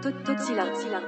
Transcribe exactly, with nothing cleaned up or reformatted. Tout, tout silence, silence.